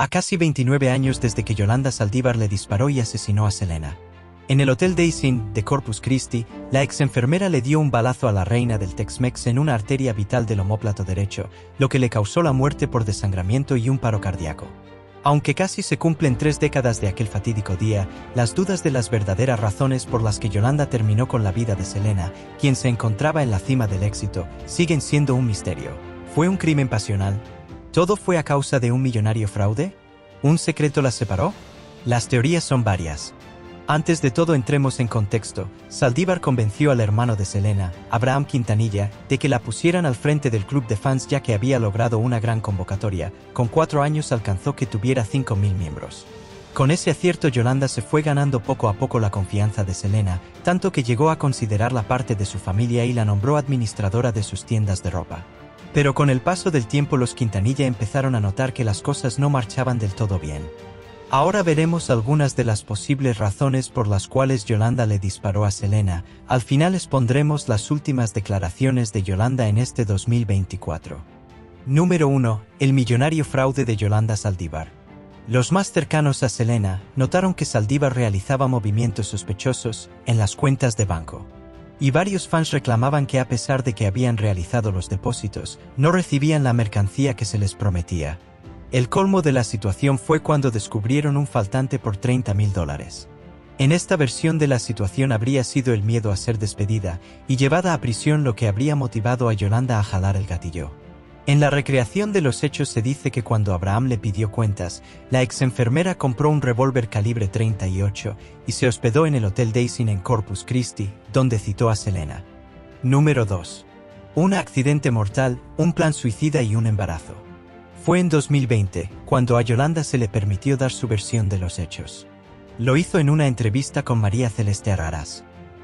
a casi 29 años desde que Yolanda Saldívar le disparó y asesinó a Selena. En el Hotel Days Inn de Corpus Christi, la exenfermera le dio un balazo a la reina del Tex-Mex en una arteria vital del omóplato derecho, lo que le causó la muerte por desangramiento y un paro cardíaco. Aunque casi se cumplen 3 décadas de aquel fatídico día, las dudas de las verdaderas razones por las que Yolanda terminó con la vida de Selena, quien se encontraba en la cima del éxito, siguen siendo un misterio. ¿Fue un crimen pasional? ¿Todo fue a causa de un millonario fraude? ¿Un secreto las separó? Las teorías son varias. Antes de todo, entremos en contexto. Saldívar convenció al hermano de Selena, Abraham Quintanilla, de que la pusieran al frente del club de fans, ya que había logrado una gran convocatoria. Con 4 años alcanzó que tuviera 5.000 miembros. Con ese acierto, Yolanda se fue ganando poco a poco la confianza de Selena, tanto que llegó a considerarla parte de su familia y la nombró administradora de sus tiendas de ropa. Pero con el paso del tiempo, los Quintanilla empezaron a notar que las cosas no marchaban del todo bien. Ahora veremos algunas de las posibles razones por las cuales Yolanda le disparó a Selena. Al final expondremos las últimas declaraciones de Yolanda en este 2024. Número 1. El millonario fraude de Yolanda Saldívar. Los más cercanos a Selena notaron que Saldívar realizaba movimientos sospechosos en las cuentas de banco. Y varios fans reclamaban que, a pesar de que habían realizado los depósitos, no recibían la mercancía que se les prometía. El colmo de la situación fue cuando descubrieron un faltante por $30.000. En esta versión de la situación habría sido el miedo a ser despedida y llevada a prisión lo que habría motivado a Yolanda a jalar el gatillo. En la recreación de los hechos se dice que cuando Abraham le pidió cuentas, la exenfermera compró un revólver calibre 38 y se hospedó en el Hotel Days Inn en Corpus Christi, donde citó a Selena. Número 2. Un accidente mortal, un plan suicida y un embarazo. Fue en 2020 cuando a Yolanda se le permitió dar su versión de los hechos. Lo hizo en una entrevista con María Celeste Arrazas.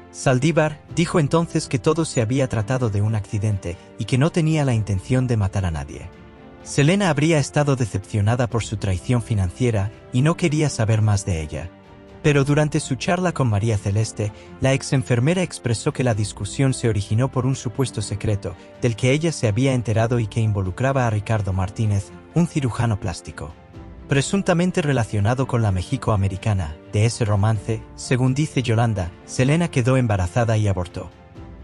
Saldívar dijo entonces que todo se había tratado de un accidente y que no tenía la intención de matar a nadie. Selena habría estado decepcionada por su traición financiera y no quería saber más de ella. Pero durante su charla con María Celeste, la exenfermera expresó que la discusión se originó por un supuesto secreto del que ella se había enterado y que involucraba a Ricardo Martínez, un cirujano plástico, presuntamente relacionado con la mexicoamericana. De ese romance, según dice Yolanda, Selena quedó embarazada y abortó.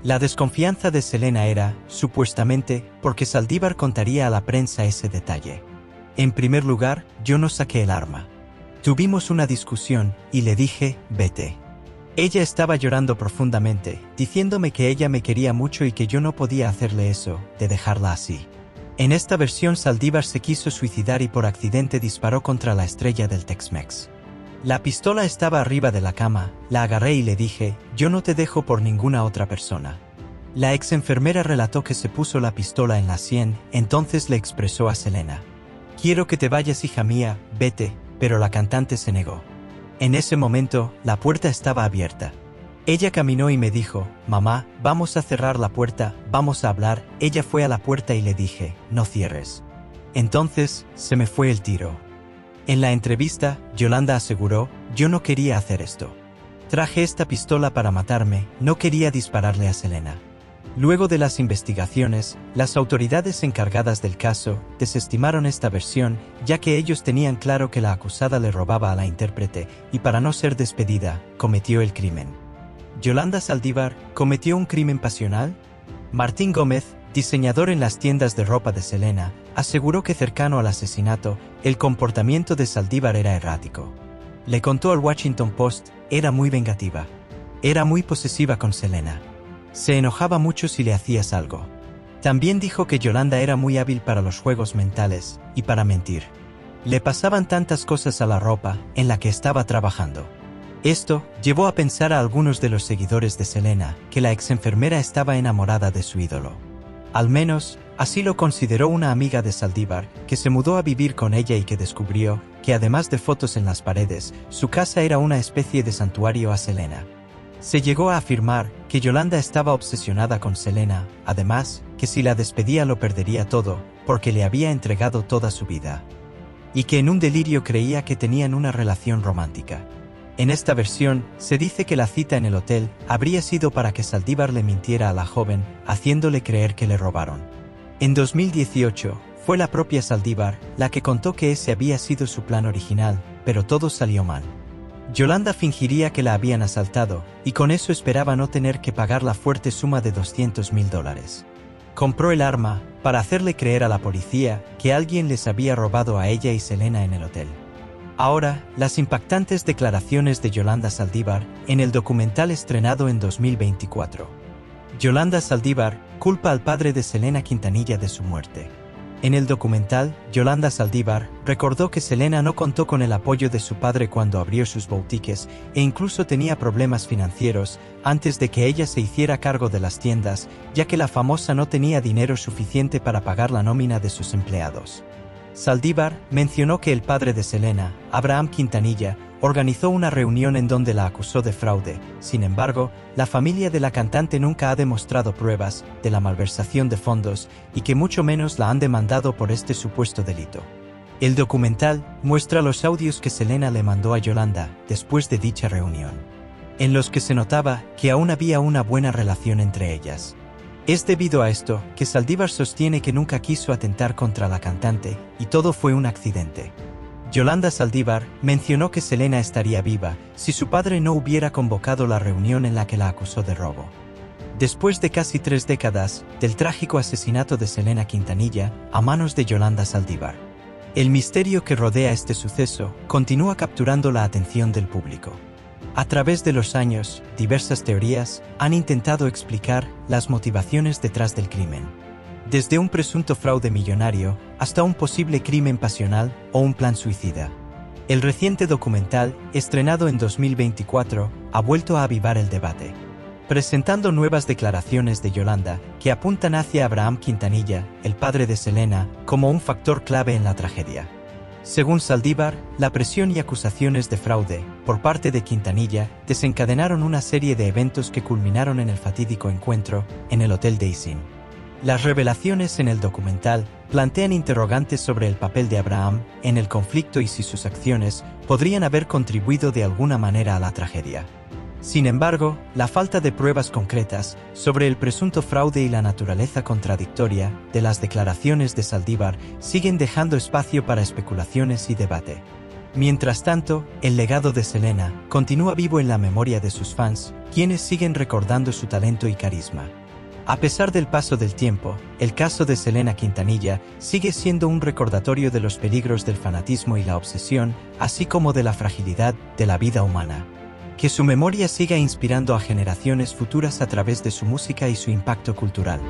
La desconfianza de Selena era, supuestamente, porque Saldívar contaría a la prensa ese detalle. En primer lugar, yo no saqué el arma. Tuvimos una discusión y le dije, vete. Ella estaba llorando profundamente, diciéndome que ella me quería mucho y que yo no podía hacerle eso, de dejarla así. En esta versión, Saldívar se quiso suicidar y por accidente disparó contra la estrella del Tex-Mex. La pistola estaba arriba de la cama, la agarré y le dije, yo no te dejo por ninguna otra persona. La exenfermera relató que se puso la pistola en la sien, entonces le expresó a Selena, quiero que te vayas, hija mía, vete. Pero la cantante se negó. En ese momento, la puerta estaba abierta. Ella caminó y me dijo, mamá, vamos a cerrar la puerta, vamos a hablar. Ella fue a la puerta y le dije, no cierres. Entonces, se me fue el tiro. En la entrevista, Yolanda aseguró, yo no quería hacer esto. Traje esta pistola para matarme, no quería dispararle a Selena. Luego de las investigaciones, las autoridades encargadas del caso desestimaron esta versión, ya que ellos tenían claro que la acusada le robaba a la intérprete y, para no ser despedida, cometió el crimen. ¿Yolanda Saldívar cometió un crimen pasional? Martín Gómez, diseñador en las tiendas de ropa de Selena, aseguró que cercano al asesinato, el comportamiento de Saldívar era errático. Le contó al Washington Post, era muy vengativa. Era muy posesiva con Selena. Se enojaba mucho si le hacías algo. También dijo que Yolanda era muy hábil para los juegos mentales y para mentir. Le pasaban tantas cosas a la ropa en la que estaba trabajando. Esto llevó a pensar a algunos de los seguidores de Selena que la exenfermera estaba enamorada de su ídolo. Al menos, así lo consideró una amiga de Saldívar, que se mudó a vivir con ella y que descubrió que, además de fotos en las paredes, su casa era una especie de santuario a Selena. Se llegó a afirmar que Yolanda estaba obsesionada con Selena, además, que si la despedía lo perdería todo, porque le había entregado toda su vida. Y que en un delirio creía que tenían una relación romántica. En esta versión, se dice que la cita en el hotel habría sido para que Saldívar le mintiera a la joven, haciéndole creer que le robaron. En 2018, Fue la propia Saldívar la que contó que ese había sido su plan original, pero todo salió mal. Yolanda fingiría que la habían asaltado, y con eso esperaba no tener que pagar la fuerte suma de $200,000. Compró el arma para hacerle creer a la policía que alguien les había robado a ella y Selena en el hotel. Ahora, las impactantes declaraciones de Yolanda Saldívar en el documental estrenado en 2024. Yolanda Saldívar culpa al padre de Selena Quintanilla de su muerte. En el documental, Yolanda Saldívar recordó que Selena no contó con el apoyo de su padre cuando abrió sus boutiques e incluso tenía problemas financieros antes de que ella se hiciera cargo de las tiendas, ya que la famosa no tenía dinero suficiente para pagar la nómina de sus empleados. Saldívar mencionó que el padre de Selena, Abraham Quintanilla, organizó una reunión en donde la acusó de fraude. Sin embargo, la familia de la cantante nunca ha demostrado pruebas de la malversación de fondos y que mucho menos la han demandado por este supuesto delito. El documental muestra los audios que Selena le mandó a Yolanda después de dicha reunión, en los que se notaba que aún había una buena relación entre ellas. Es debido a esto que Saldívar sostiene que nunca quiso atentar contra la cantante y todo fue un accidente. Yolanda Saldívar mencionó que Selena estaría viva si su padre no hubiera convocado la reunión en la que la acusó de robo. Después de casi 3 décadas del trágico asesinato de Selena Quintanilla a manos de Yolanda Saldívar, el misterio que rodea este suceso continúa capturando la atención del público. A través de los años, diversas teorías han intentado explicar las motivaciones detrás del crimen, desde un presunto fraude millonario hasta un posible crimen pasional o un plan suicida. El reciente documental, estrenado en 2024, ha vuelto a avivar el debate, presentando nuevas declaraciones de Yolanda que apuntan hacia Abraham Quintanilla, el padre de Selena, como un factor clave en la tragedia. Según Saldívar, la presión y acusaciones de fraude por parte de Quintanilla desencadenaron una serie de eventos que culminaron en el fatídico encuentro en el hotel Days Inn. Las revelaciones en el documental plantean interrogantes sobre el papel de Abraham en el conflicto y si sus acciones podrían haber contribuido de alguna manera a la tragedia. Sin embargo, la falta de pruebas concretas sobre el presunto fraude y la naturaleza contradictoria de las declaraciones de Saldívar siguen dejando espacio para especulaciones y debate. Mientras tanto, el legado de Selena continúa vivo en la memoria de sus fans, quienes siguen recordando su talento y carisma. A pesar del paso del tiempo, el caso de Selena Quintanilla sigue siendo un recordatorio de los peligros del fanatismo y la obsesión, así como de la fragilidad de la vida humana. Que su memoria siga inspirando a generaciones futuras a través de su música y su impacto cultural.